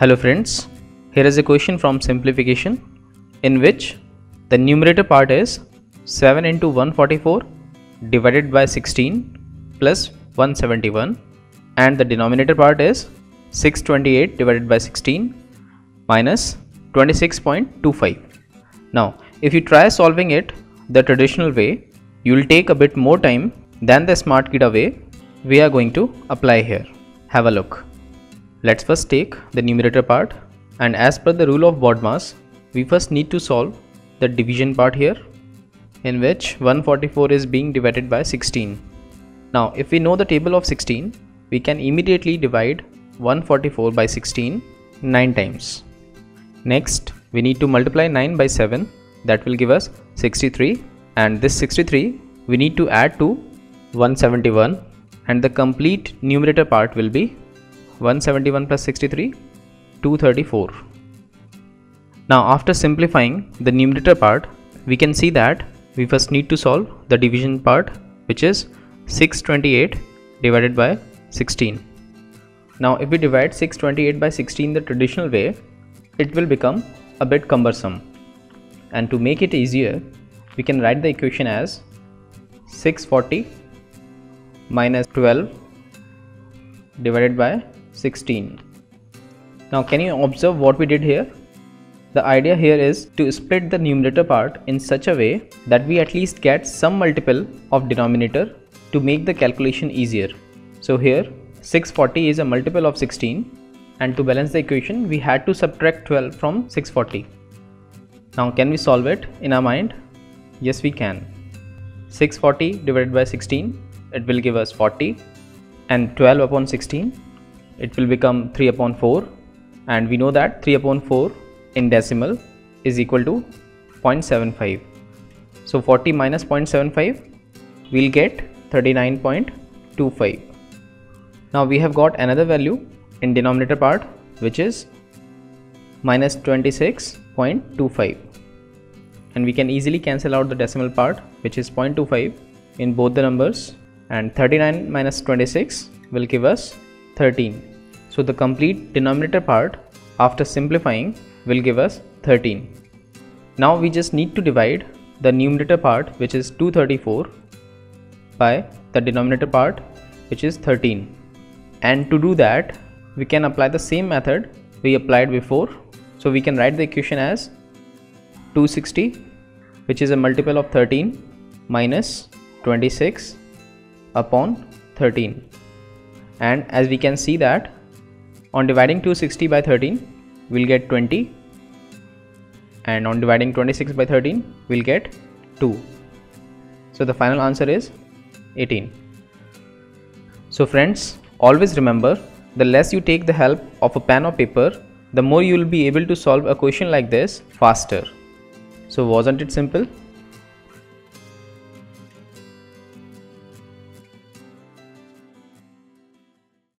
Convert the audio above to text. Hello friends, here is a question from simplification in which the numerator part is 7 into 144 divided by 16 plus 171 and the denominator part is 628 divided by 16 minus 26.25. Now if you try solving it the traditional way, you will take a bit more time than the SmartKida way we are going to apply here. Have a look. Let's first take the numerator part, and as per the rule of BODMAS, we first need to solve the division part here, in which 144 is being divided by 16. Now if we know the table of 16, we can immediately divide 144 by 16 9 times. Next we need to multiply 9 by 7, that will give us 63, and this 63 we need to add to 171, and the complete numerator part will be 171 plus 63, 234. Now after simplifying the numerator part, we can see that we first need to solve the division part, which is 628 divided by 16. Now if we divide 628 by 16 the traditional way, it will become a bit cumbersome, and to make it easier we can write the equation as 640 minus 12 divided by 16. Now can you observe what we did here? The idea here is to split the numerator part in such a way that we at least get some multiple of denominator to make the calculation easier. So here 640 is a multiple of 16, and to balance the equation we had to subtract 12 from 640. Now can we solve it in our mind? Yes, we can. 640 divided by 16, it will give us 40, and 12 upon 16, it will become 3 upon 4, and we know that 3 upon 4 in decimal is equal to 0.75. So 40 minus 0.75, we'll get 39.25. Now we have got another value in denominator part, which is minus 26.25, and we can easily cancel out the decimal part, which is 0.25 in both the numbers, and 39 minus 26 will give us 13. So the complete denominator part after simplifying will give us 13. Now we just need to divide the numerator part, which is 234, by the denominator part, which is 13, and to do that we can apply the same method we applied before. So we can write the equation as 260, which is a multiple of 13, minus 26 upon 13, and as we can see that on dividing 260 by 13 we'll get 20, and on dividing 26 by 13 we'll get 2. So the final answer is 18. So friends, always remember, the less you take the help of a pen or paper, the more you will be able to solve a question like this faster. So wasn't it simple?